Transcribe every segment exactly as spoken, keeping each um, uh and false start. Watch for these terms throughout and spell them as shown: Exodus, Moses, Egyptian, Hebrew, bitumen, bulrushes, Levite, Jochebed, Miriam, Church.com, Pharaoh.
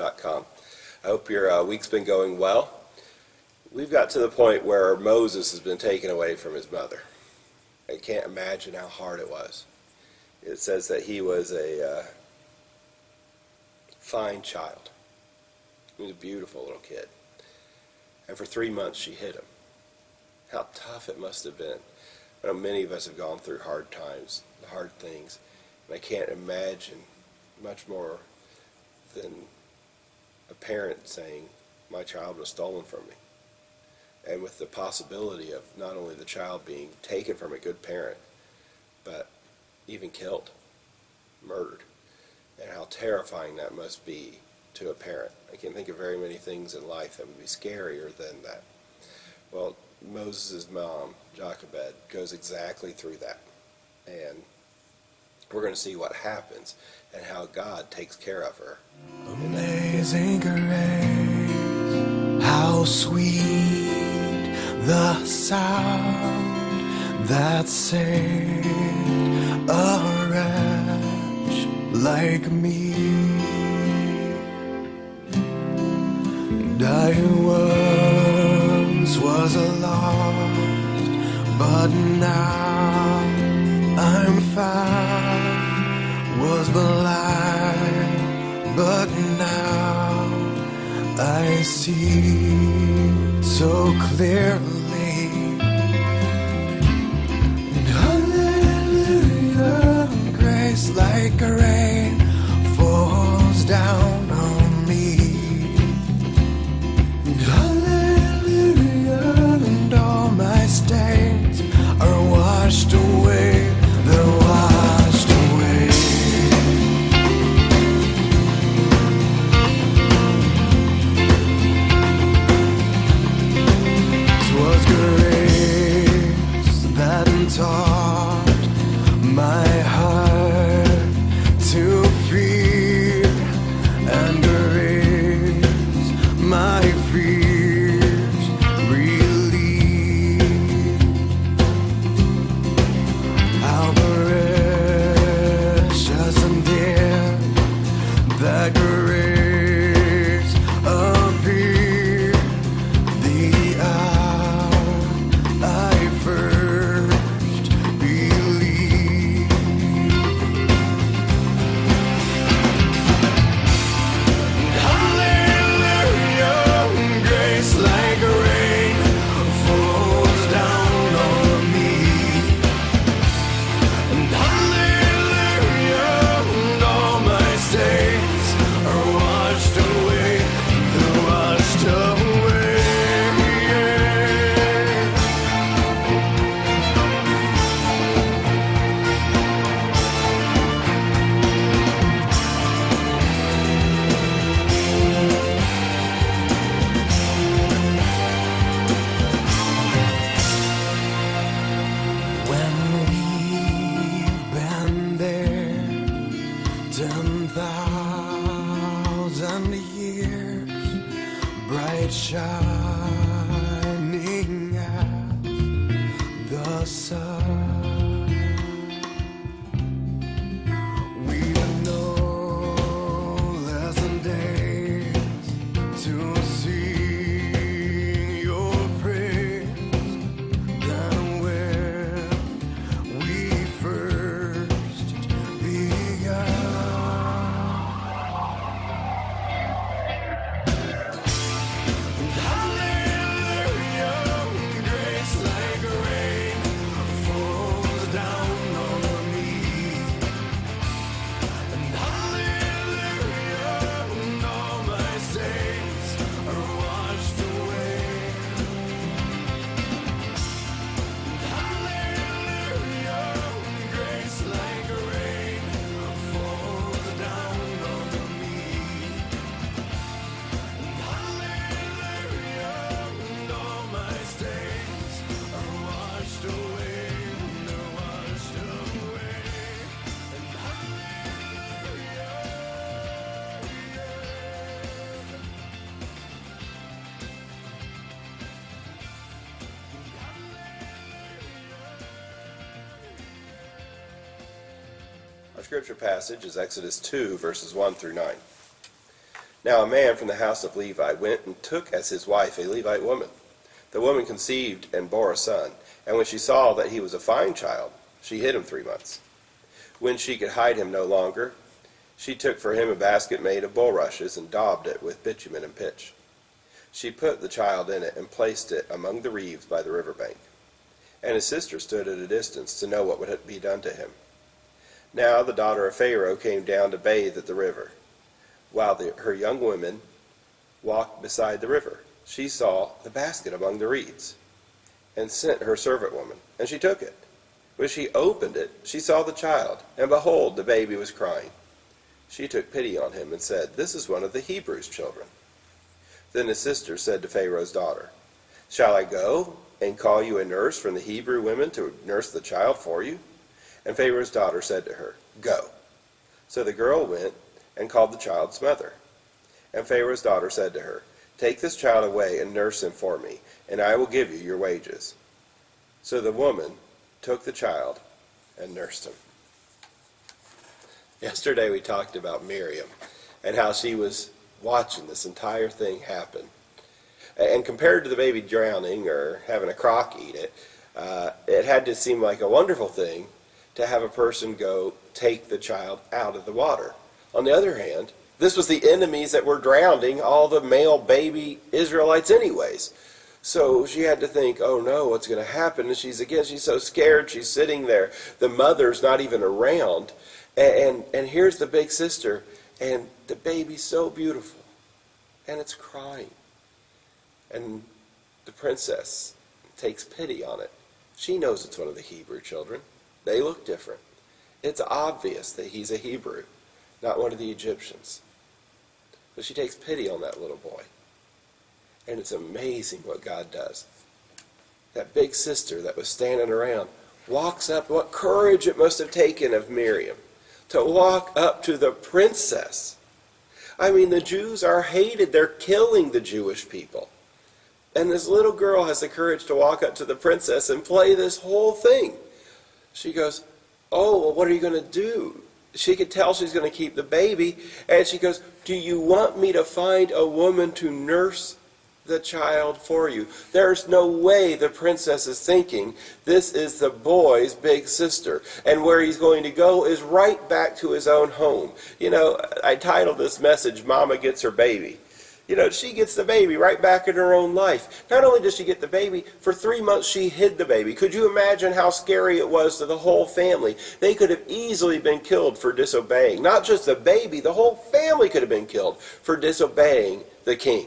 church dot com. I hope your uh, week's been going well. We've got to the point where Moses has been taken away from his mother. I can't imagine how hard it was. It says that he was a uh, fine child. He was a beautiful little kid. And for three months she hid him. How tough it must have been. I know many of us have gone through hard times, hard things, and I can't imagine much more than a parent saying, my child was stolen from me. And with the possibility of not only the child being taken from a good parent, but even killed, murdered, and how terrifying that must be to a parent. I can't think of very many things in life that would be scarier than that. Well, Moses' mom, Jochebed, goes exactly through that. And we're going to see what happens and how God takes care of her. Amazing grace, how sweet the sound that saved a wretch like me. And I once was lost, but now I'm found. Was blind, but now I see so clearly. And hallelujah, grace like rain falls down on me. And hallelujah, and all my stains are washed away. They're washed away. Taught my heart to fear and erase my fears, relieved. How precious and dear that grace appeared the hour I first. Shining as the sun, we know less than days to sing your praise than when we first began. Scripture passage is Exodus two, verses one through nine. Now a man from the house of Levi went and took as his wife a Levite woman. The woman conceived and bore a son, and when she saw that he was a fine child, she hid him three months. When she could hide him no longer, she took for him a basket made of bulrushes and daubed it with bitumen and pitch. She put the child in it and placed it among the reeds by the river bank. And his sister stood at a distance to know what would be done to him. Now the daughter of Pharaoh came down to bathe at the river. While the, her young women walked beside the river, she saw the basket among the reeds, and sent her servant woman, and she took it. When she opened it, she saw the child, and behold, the baby was crying. She took pity on him and said, "This is one of the Hebrews' children." Then his sister said to Pharaoh's daughter, "Shall I go and call you a nurse from the Hebrew women to nurse the child for you?" And Pharaoh's daughter said to her, "Go." So the girl went and called the child's mother. And Pharaoh's daughter said to her, "Take this child away and nurse him for me, and I will give you your wages." So the woman took the child and nursed him. Yesterday we talked about Miriam and how she was watching this entire thing happen. And compared to the baby drowning or having a croc eat it, uh, it had to seem like a wonderful thing to have a person go take the child out of the water. On the other hand, this was the enemies that were drowning all the male baby Israelites anyways. So she had to think, oh no, what's going to happen? And she's, again, she's so scared, she's sitting there. The mother's not even around. And, and, and here's the big sister, and the baby's so beautiful, and it's crying. And the princess takes pity on it. She knows it's one of the Hebrew children. They look different. It's obvious that he's a Hebrew, not one of the Egyptians. But she takes pity on that little boy. And it's amazing what God does. That big sister that was standing around walks up. What courage it must have taken of Miriam to walk up to the princess. I mean, the Jews are hated. They're killing the Jewish people. And this little girl has the courage to walk up to the princess and play this whole thing. She goes, "Oh, well, what are you going to do?" She could tell she's going to keep the baby. And she goes, "Do you want me to find a woman to nurse the child for you?" There's no way the princess is thinking this is the boy's big sister. And where he's going to go is right back to his own home. You know, I titled this message, "Mama Gets Her Baby." You know, she gets the baby right back in her own life. Not only does she get the baby, for three months she hid the baby. Could you imagine how scary it was to the whole family? They could have easily been killed for disobeying. Not just the baby, the whole family could have been killed for disobeying the king.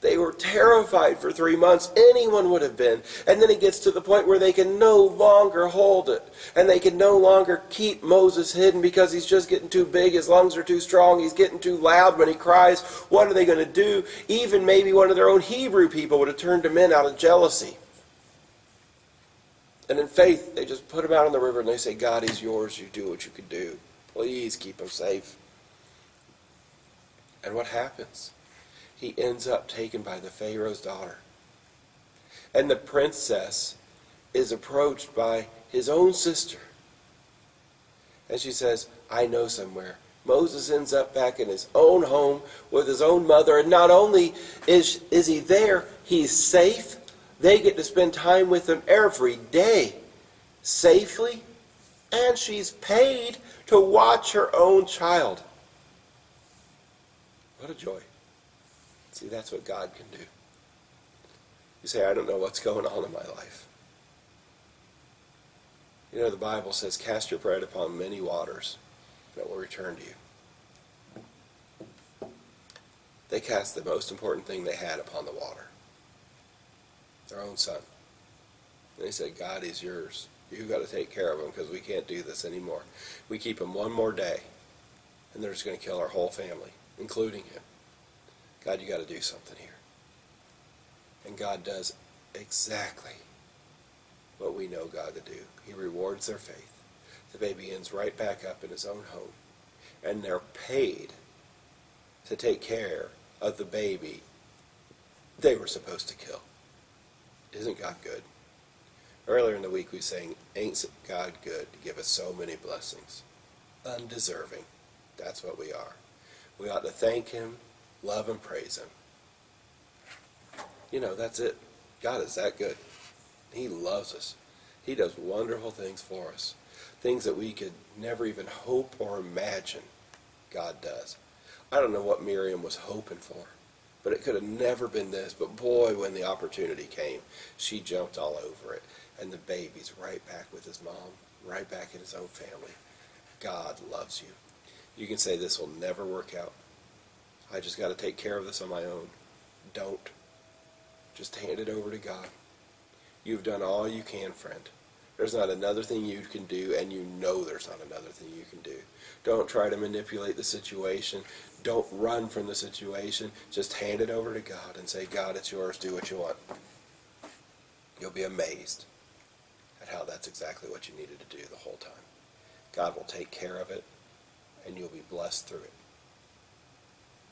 They were terrified for three months. Anyone would have been. And then it gets to the point where they can no longer hold it. And they can no longer keep Moses hidden because he's just getting too big. His lungs are too strong. He's getting too loud when he cries. What are they going to do? Even maybe one of their own Hebrew people would have turned him in out of jealousy. And in faith, they just put him out on the river and they say, "God, he's yours. You do what you can do. Please keep him safe." And what happens? He ends up taken by the Pharaoh's daughter. And the princess is approached by his own sister. And she says, "I know somewhere." Moses ends up back in his own home with his own mother. And not only is, is he there, he's safe. They get to spend time with him every day safely. And she's paid to watch her own child. What a joy. See, that's what God can do. You say, "I don't know what's going on in my life." You know, the Bible says, "Cast your bread upon many waters, and it will return to you." They cast the most important thing they had upon the water, their own son. And they said, "God is yours. You've got to take care of him because we can't do this anymore. We keep him one more day, and they're just going to kill our whole family, including him. God, you got to do something here." And God does exactly what we know God to do. He rewards their faith. The baby ends right back up in his own home. And they're paid to take care of the baby they were supposed to kill. Isn't God good? Earlier in the week we sang, "Ain't God good to give us so many blessings?" Undeserving. That's what we are. We ought to thank Him, love and praise Him. You know, that's it. God is that good. He loves us. He does wonderful things for us. Things that we could never even hope or imagine God does. I don't know what Miriam was hoping for, but it could have never been this. But boy, when the opportunity came, she jumped all over it. And the baby's right back with his mom, right back in his own family. God loves you. You can say, this will never work out. I just got to take care of this on my own. Don't. Just hand it over to God. You've done all you can, friend. There's not another thing you can do, and you know there's not another thing you can do. Don't try to manipulate the situation. Don't run from the situation. Just hand it over to God and say, God, it's yours. Do what you want. You'll be amazed at how that's exactly what you needed to do the whole time. God will take care of it, and you'll be blessed through it,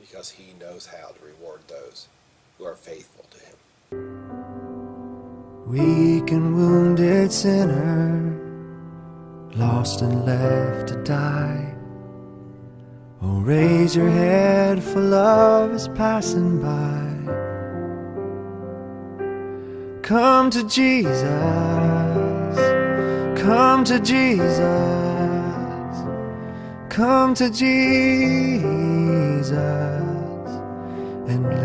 because He knows how to reward those who are faithful to Him. Weak and wounded sinner, lost and left to die. Oh, raise your head, for love is passing by. Come to Jesus, come to Jesus, come to Jesus and live.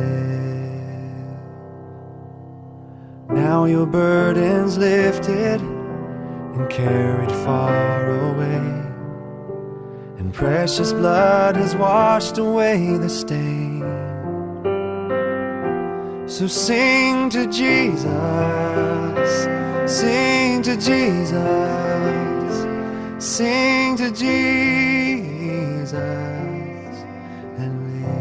Now your burden's lifted and carried far away, and precious blood has washed away the stain. So sing to Jesus, sing to Jesus, sing to Jesus and live.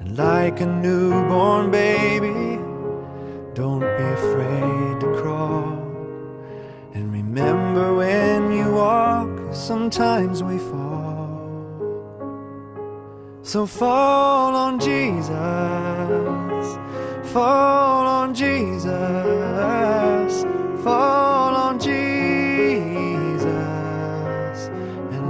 And like a newborn baby, don't be afraid to crawl. And remember, when you walk, sometimes we fall. So fall on Jesus, fall on Jesus, fall on Jesus and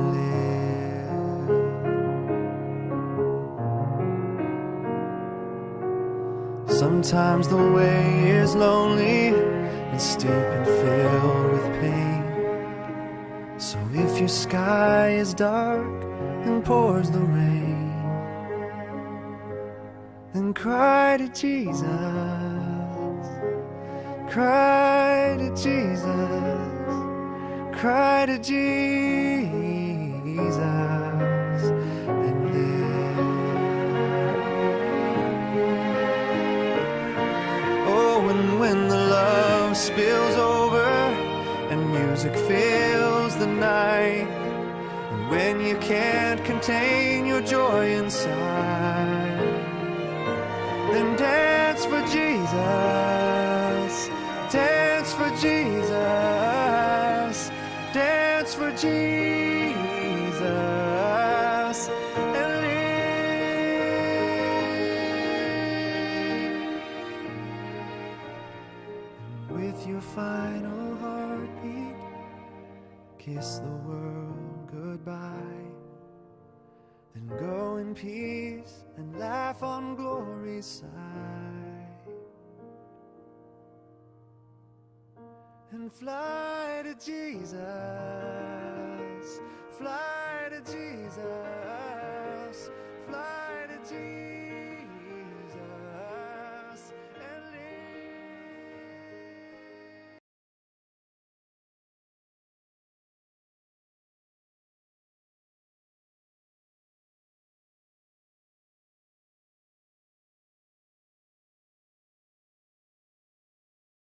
live. Sometimes the way is lonely and steep and filled with pain. So if your sky is dark and pours the rain, and cry to Jesus, cry to Jesus, cry to Jesus and live. Oh, and when the love spills over and music fills the night, and when you can't contain your joy inside, then dance for Jesus, dance for Jesus, dance for Jesus and live. And with your final heartbeat, kiss the world goodbye. Then go in peace and laugh on glory's side, and fly to Jesus.